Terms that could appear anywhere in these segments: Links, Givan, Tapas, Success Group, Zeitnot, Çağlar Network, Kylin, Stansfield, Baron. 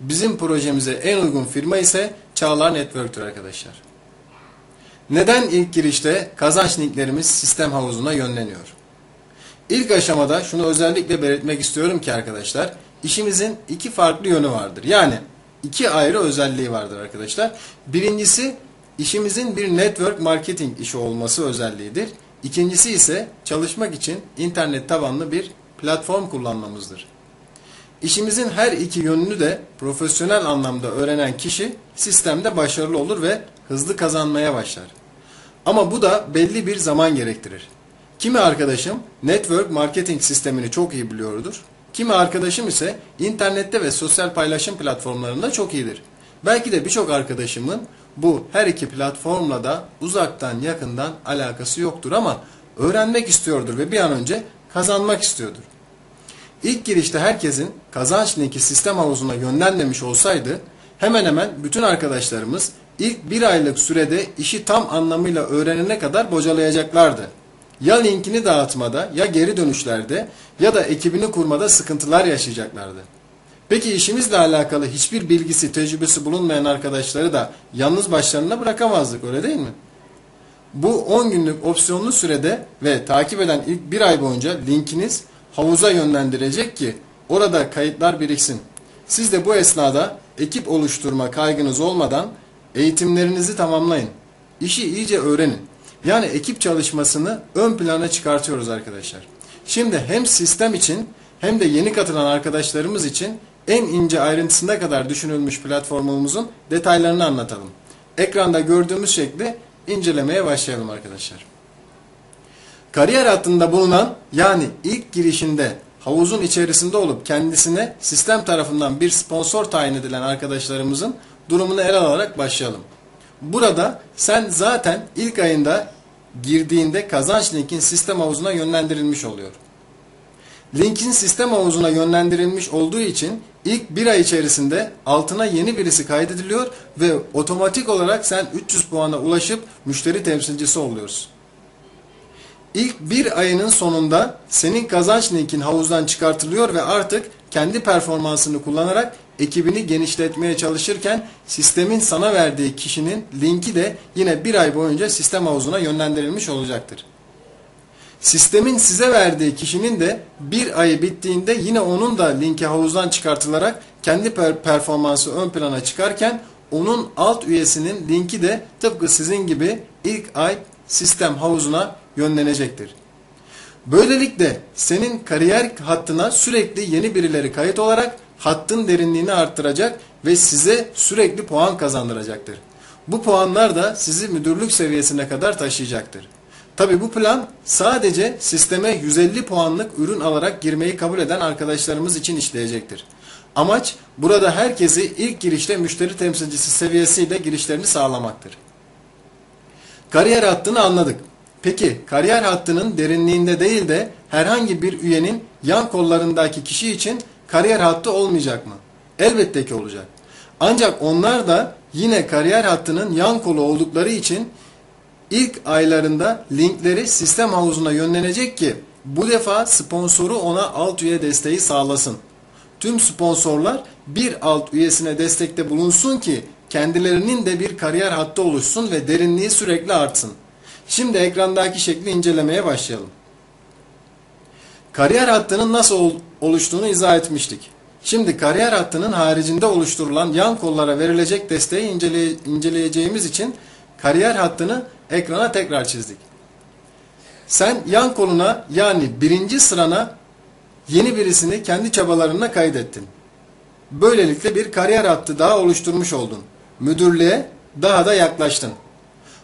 Bizim projemize en uygun firma ise Çağlar Network'tür arkadaşlar. Neden ilk girişte kazanç linklerimiz sistem havuzuna yönleniyor? İlk aşamada şunu özellikle belirtmek istiyorum ki arkadaşlar, işimizin iki farklı yönü vardır. Yani iki ayrı özelliği vardır arkadaşlar. Birincisi işimizin bir network marketing işi olması özelliğidir. İkincisi ise çalışmak için internet tabanlı bir platform kullanmamızdır. İşimizin her iki yönünü de profesyonel anlamda öğrenen kişi sistemde başarılı olur ve hızlı kazanmaya başlar. Ama bu da belli bir zaman gerektirir. Kimi arkadaşım network marketing sistemini çok iyi biliyordur. Kimi arkadaşım ise internette ve sosyal paylaşım platformlarında çok iyidir. Belki de birçok arkadaşımın bu her iki platformla da uzaktan yakından alakası yoktur ama öğrenmek istiyordur ve bir an önce kazanmak istiyordur. İlk girişte herkesin kazanç linki sistem havuzuna yönlenmemiş olsaydı hemen hemen bütün arkadaşlarımız ilk bir aylık sürede işi tam anlamıyla öğrenene kadar bocalayacaklardı. Ya linkini dağıtmada, ya geri dönüşlerde, ya da ekibini kurmada sıkıntılar yaşayacaklardı. Peki işimizle alakalı hiçbir bilgisi, tecrübesi bulunmayan arkadaşları da yalnız başlarına bırakamazdık, öyle değil mi? Bu 10 günlük opsiyonlu sürede ve takip eden ilk bir ay boyunca linkiniz havuza yönlendirecek ki orada kayıtlar biriksin. Siz de bu esnada ekip oluşturma kaygınız olmadan eğitimlerinizi tamamlayın. İşi iyice öğrenin. Yani ekip çalışmasını ön plana çıkartıyoruz arkadaşlar. Şimdi hem sistem için hem de yeni katılan arkadaşlarımız için en ince ayrıntısına kadar düşünülmüş platformumuzun detaylarını anlatalım. Ekranda gördüğümüz şekli incelemeye başlayalım arkadaşlar. Kariyer hattında bulunan, yani ilk girişinde havuzun içerisinde olup kendisine sistem tarafından bir sponsor tayin edilen arkadaşlarımızın durumunu ele alarak başlayalım. Burada sen zaten ilk ayında girdiğinde kazanç linkin sistem havuzuna yönlendirilmiş oluyor. Linkin sistem havuzuna yönlendirilmiş olduğu için ilk bir ay içerisinde altına yeni birisi kaydediliyor ve otomatik olarak sen 300 puana ulaşıp müşteri temsilcisi oluyorsun. İlk bir ayının sonunda senin kazanç linkin havuzdan çıkartılıyor ve artık kendi performansını kullanarak ekibini genişletmeye çalışırken sistemin sana verdiği kişinin linki de yine bir ay boyunca sistem havuzuna yönlendirilmiş olacaktır. Sistemin size verdiği kişinin de bir ayı bittiğinde yine onun da linki havuzdan çıkartılarak kendi performansı ön plana çıkarken onun alt üyesinin linki de tıpkı sizin gibi ilk ay sistem havuzuna yönlenecektir. Böylelikle senin kariyer hattına sürekli yeni birileri kayıt olarak hattın derinliğini arttıracak ve size sürekli puan kazandıracaktır. Bu puanlar da sizi müdürlük seviyesine kadar taşıyacaktır. Tabi bu plan sadece sisteme 150 puanlık ürün alarak girmeyi kabul eden arkadaşlarımız için işleyecektir. Amaç burada herkesi ilk girişte müşteri temsilcisi seviyesiyle girişlerini sağlamaktır. Kariyer hattını anladık. Peki kariyer hattının derinliğinde değil de herhangi bir üyenin yan kollarındaki kişi için kariyer hattı olmayacak mı? Elbette ki olacak. Ancak onlar da yine kariyer hattının yan kolu oldukları için ilk aylarında linkleri sistem havuzuna yönlenecek ki bu defa sponsoru ona alt üye desteği sağlasın. Tüm sponsorlar bir alt üyesine destekte bulunsun ki kendilerinin de bir kariyer hattı oluşsun ve derinliği sürekli artsın. Şimdi ekrandaki şekli incelemeye başlayalım. Kariyer hattının nasıl oluştuğunu izah etmiştik. Şimdi kariyer hattının haricinde oluşturulan yan kollara verilecek desteği inceleyeceğimiz için kariyer hattını ekrana tekrar çizdik. Sen yan koluna, yani birinci sırana yeni birisini kendi çabalarına kaydettin. Böylelikle bir kariyer hattı daha oluşturmuş oldun. Müdürlüğe daha da yaklaştın.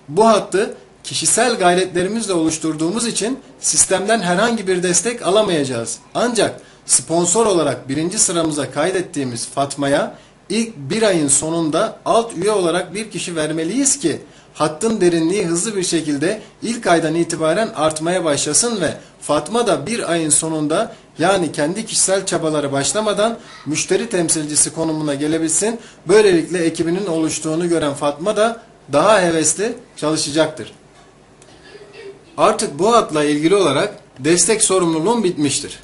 Bu hattı kişisel gayretlerimizle oluşturduğumuz için sistemden herhangi bir destek alamayacağız. Ancak sponsor olarak birinci sıramıza kaydettiğimiz Fatma'ya ilk bir ayın sonunda alt üye olarak bir kişi vermeliyiz ki hattın derinliği hızlı bir şekilde ilk aydan itibaren artmaya başlasın ve Fatma da bir ayın sonunda, yani kendi kişisel çabaları başlamadan müşteri temsilcisi konumuna gelebilsin. Böylelikle ekibinin oluştuğunu gören Fatma da daha hevesli çalışacaktır. Artık bu hatla ilgili olarak destek sorumluluğun bitmiştir.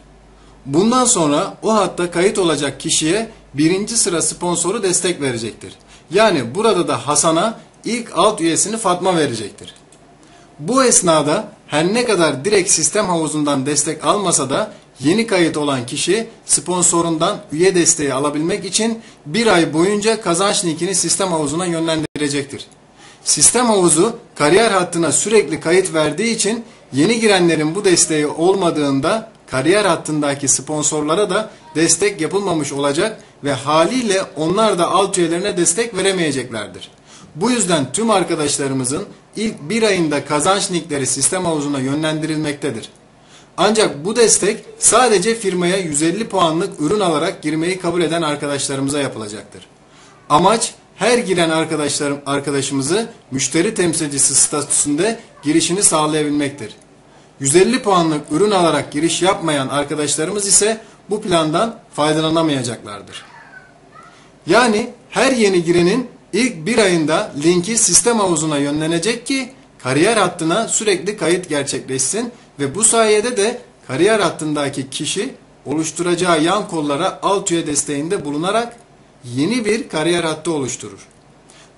Bundan sonra o hatta kayıt olacak kişiye birinci sıra sponsoru destek verecektir. Yani burada da Hasan'a ilk alt üyesini Fatma verecektir. Bu esnada her ne kadar direkt sistem havuzundan destek almasa da yeni kayıt olan kişi sponsorundan üye desteği alabilmek için bir ay boyunca kazanç linkini sistem havuzuna yönlendirecektir. Sistem havuzu kariyer hattına sürekli kayıt verdiği için yeni girenlerin bu desteği olmadığında kariyer hattındaki sponsorlara da destek yapılmamış olacak ve haliyle onlar da alt üyelerine destek veremeyeceklerdir. Bu yüzden tüm arkadaşlarımızın ilk bir ayında kazanç linkleri sistem havuzuna yönlendirilmektedir. Ancak bu destek sadece firmaya 150 puanlık ürün alarak girmeyi kabul eden arkadaşlarımıza yapılacaktır. Amaç her giren arkadaşımızı müşteri temsilcisi statüsünde girişini sağlayabilmektir. 150 puanlık ürün alarak giriş yapmayan arkadaşlarımız ise bu plandan faydalanamayacaklardır. Yani her yeni girenin ilk bir ayında linki sistem havuzuna yönlenecek ki kariyer hattına sürekli kayıt gerçekleşsin ve bu sayede de kariyer hattındaki kişi oluşturacağı yan kollara alt üye desteğinde bulunarak yeni bir kariyer hattı oluşturur.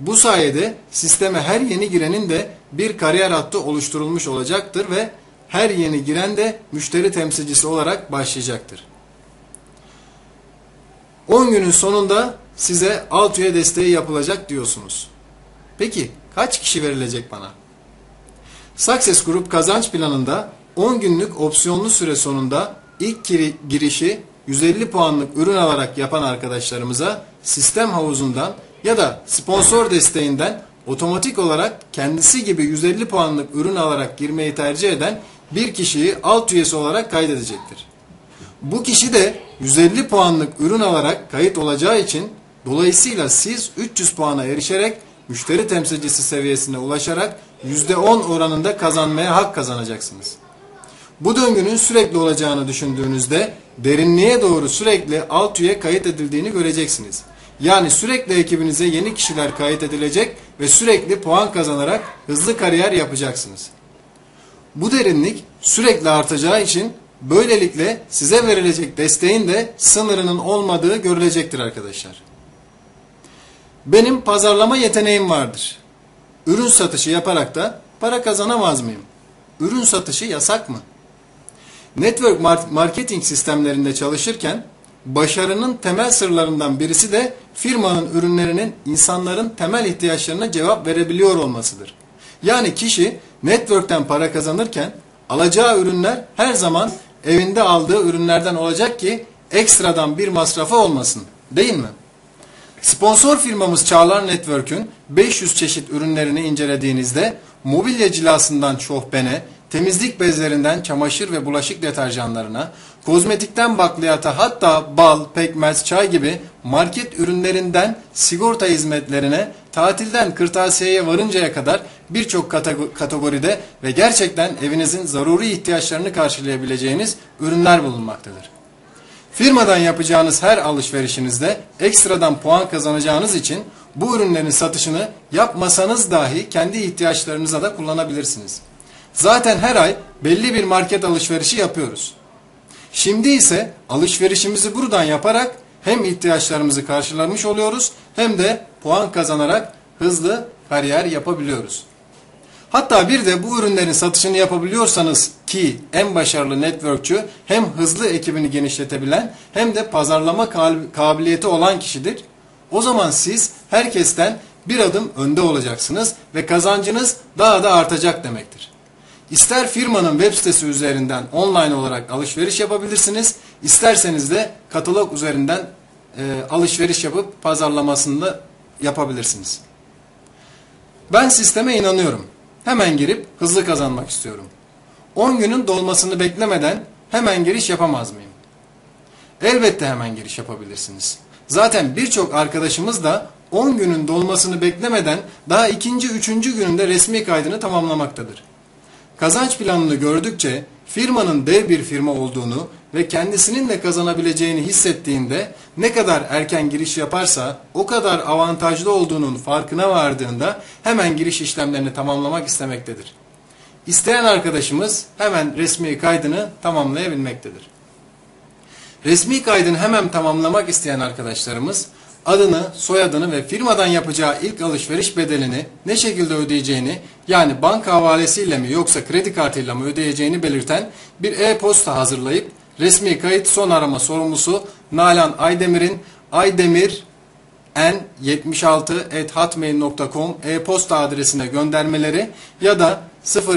Bu sayede sisteme her yeni girenin de bir kariyer hattı oluşturulmuş olacaktır ve her yeni giren de müşteri temsilcisi olarak başlayacaktır. 10 günün sonunda size alt üye desteği yapılacak diyorsunuz. Peki kaç kişi verilecek bana? Success Group kazanç planında 10 günlük opsiyonlu süre sonunda ilk girişi 150 puanlık ürün alarak yapan arkadaşlarımıza sistem havuzundan ya da sponsor desteğinden otomatik olarak kendisi gibi 150 puanlık ürün alarak girmeyi tercih eden bir kişiyi alt üyesi olarak kaydedecektir. Bu kişi de 150 puanlık ürün alarak kayıt olacağı için dolayısıyla siz 300 puana erişerek müşteri temsilcisi seviyesine ulaşarak %10 oranında kazanmaya hak kazanacaksınız. Bu döngünün sürekli olacağını düşündüğünüzde derinliğe doğru sürekli alt üye kayıt edildiğini göreceksiniz. Yani sürekli ekibinize yeni kişiler kayıt edilecek ve sürekli puan kazanarak hızlı kariyer yapacaksınız. Bu derinlik sürekli artacağı için böylelikle size verilecek desteğin de sınırının olmadığı görülecektir arkadaşlar. Benim pazarlama yeteneğim vardır. Ürün satışı yaparak da para kazanamaz mıyım? Ürün satışı yasak mı? Network marketing sistemlerinde çalışırken başarının temel sırlarından birisi de firmanın ürünlerinin insanların temel ihtiyaçlarına cevap verebiliyor olmasıdır. Yani kişi network'ten para kazanırken alacağı ürünler her zaman evinde aldığı ürünlerden olacak ki ekstradan bir masrafı olmasın, değil mi? Sponsor firmamız Çağlar Network'ün 500 çeşit ürünlerini incelediğinizde mobilya cilasından şofbene, temizlik bezlerinden çamaşır ve bulaşık deterjanlarına, kozmetikten bakliyata hatta bal, pekmez, çay gibi market ürünlerinden sigorta hizmetlerine, tatilden kırtasiyeye varıncaya kadar birçok kategoride ve gerçekten evinizin zaruri ihtiyaçlarını karşılayabileceğiniz ürünler bulunmaktadır. Firmadan yapacağınız her alışverişinizde ekstradan puan kazanacağınız için bu ürünlerin satışını yapmasanız dahi kendi ihtiyaçlarınıza da kullanabilirsiniz. Zaten her ay belli bir market alışverişi yapıyoruz. Şimdi ise alışverişimizi buradan yaparak hem ihtiyaçlarımızı karşılamış oluyoruz hem de puan kazanarak hızlı kariyer yapabiliyoruz. Hatta bir de bu ürünlerin satışını yapabiliyorsanız ki en başarılı networkçü hem hızlı ekibini genişletebilen hem de pazarlama kabiliyeti olan kişidir. O zaman siz herkesten bir adım önde olacaksınız ve kazancınız daha da artacak demektir. İster firmanın web sitesi üzerinden online olarak alışveriş yapabilirsiniz, isterseniz de katalog üzerinden alışveriş yapıp pazarlamasını da yapabilirsiniz. Ben sisteme inanıyorum. Hemen girip hızlı kazanmak istiyorum. 10 günün dolmasını beklemeden hemen giriş yapamaz mıyım? Elbette hemen giriş yapabilirsiniz. Zaten birçok arkadaşımız da 10 günün dolmasını beklemeden daha 2. 3. gününde resmi kaydını tamamlamaktadır. Kazanç planını gördükçe firmanın dev bir firma olduğunu ve kendisinin de kazanabileceğini hissettiğinde ne kadar erken giriş yaparsa o kadar avantajlı olduğunun farkına vardığında hemen giriş işlemlerini tamamlamak istemektedir. İsteyen arkadaşımız hemen resmi kaydını tamamlayabilmektedir. Resmi kaydını hemen tamamlamak isteyen arkadaşlarımız adını, soyadını ve firmadan yapacağı ilk alışveriş bedelini ne şekilde ödeyeceğini, yani banka havalesiyle mi yoksa kredi kartıyla mı ödeyeceğini belirten bir e-posta hazırlayıp resmi kayıt son arama sorumlusu Nalan Aydemir'in aydemirn76@hotmail.com e-posta adresine göndermeleri ya da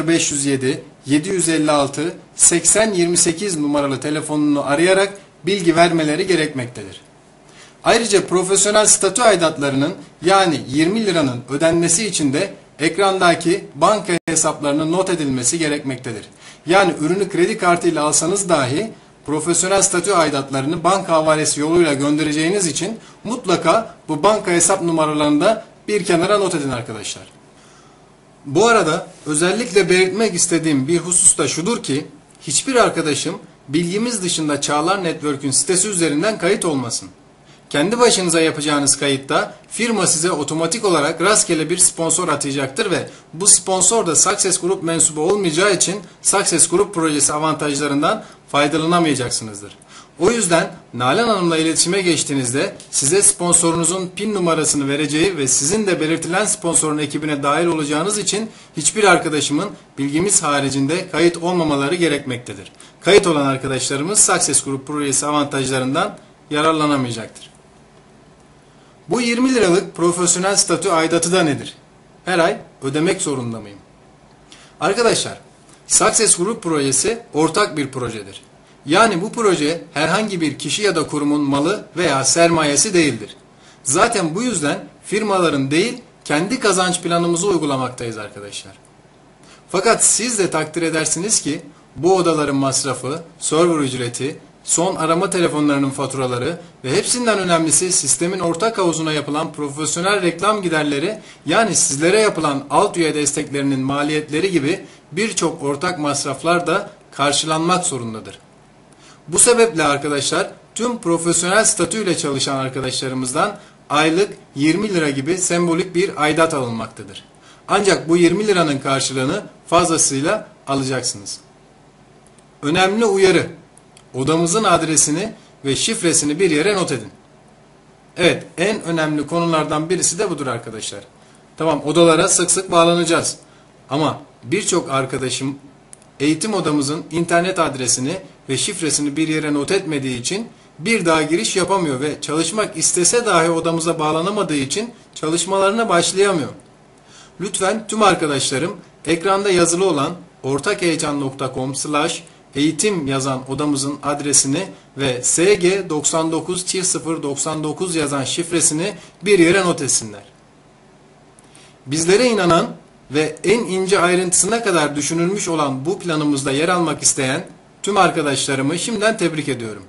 0507 756 8028 numaralı telefonunu arayarak bilgi vermeleri gerekmektedir. Ayrıca profesyonel statü aidatlarının yani 20 liranın ödenmesi için de ekrandaki banka hesaplarının not edilmesi gerekmektedir. Yani ürünü kredi kartıyla alsanız dahi profesyonel statü aidatlarını banka havalesi yoluyla göndereceğiniz için mutlaka bu banka hesap numaralarını da bir kenara not edin arkadaşlar. Bu arada özellikle belirtmek istediğim bir husus da şudur ki hiçbir arkadaşım bilgimiz dışında Çağlar Network'ün sitesi üzerinden kayıt olmasın. Kendi başınıza yapacağınız kayıtta firma size otomatik olarak rastgele bir sponsor atayacaktır ve bu sponsor da Success Group mensubu olmayacağı için Success Group projesi avantajlarından faydalanamayacaksınızdır. O yüzden Nalan Hanım'la iletişime geçtiğinizde size sponsorunuzun PIN numarasını vereceği ve sizin de belirtilen sponsorun ekibine dahil olacağınız için hiçbir arkadaşımın bilgimiz haricinde kayıt olmamaları gerekmektedir. Kayıt olan arkadaşlarımız Success Group projesi avantajlarından yararlanamayacaktır. Bu 20 liralık profesyonel statü aidatı da nedir? Her ay ödemek zorunda mıyım? Arkadaşlar, Success Group projesi ortak bir projedir. Yani bu proje herhangi bir kişi ya da kurumun malı veya sermayesi değildir. Zaten bu yüzden firmaların değil, kendi kazanç planımızı uygulamaktayız arkadaşlar. Fakat siz de takdir edersiniz ki bu odaların masrafı, server ücreti, son arama telefonlarının faturaları ve hepsinden önemlisi sistemin ortak havuzuna yapılan profesyonel reklam giderleri, yani sizlere yapılan alt üye desteklerinin maliyetleri gibi birçok ortak masraflar da karşılanmak zorundadır. Bu sebeple arkadaşlar tüm profesyonel statüyle çalışan arkadaşlarımızdan aylık 20 lira gibi sembolik bir aidat alınmaktadır. Ancak bu 20 liranın karşılığını fazlasıyla alacaksınız. Önemli uyarı: odamızın adresini ve şifresini bir yere not edin. Evet, en önemli konulardan birisi de budur arkadaşlar. Tamam, odalara sık sık bağlanacağız. Ama birçok arkadaşım eğitim odamızın internet adresini ve şifresini bir yere not etmediği için bir daha giriş yapamıyor ve çalışmak istese dahi odamıza bağlanamadığı için çalışmalarına başlayamıyor. Lütfen tüm arkadaşlarım ekranda yazılı olan ortakheyecan.com/eğitim yazan odamızın adresini ve SG99-099 yazan şifresini bir yere not etsinler. Bizlere inanan ve en ince ayrıntısına kadar düşünülmüş olan bu planımızda yer almak isteyen tüm arkadaşlarımı şimdiden tebrik ediyorum.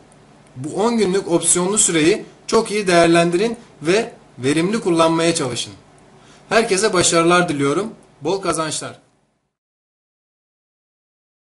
Bu 10 günlük opsiyonlu süreyi çok iyi değerlendirin ve verimli kullanmaya çalışın. Herkese başarılar diliyorum. Bol kazançlar.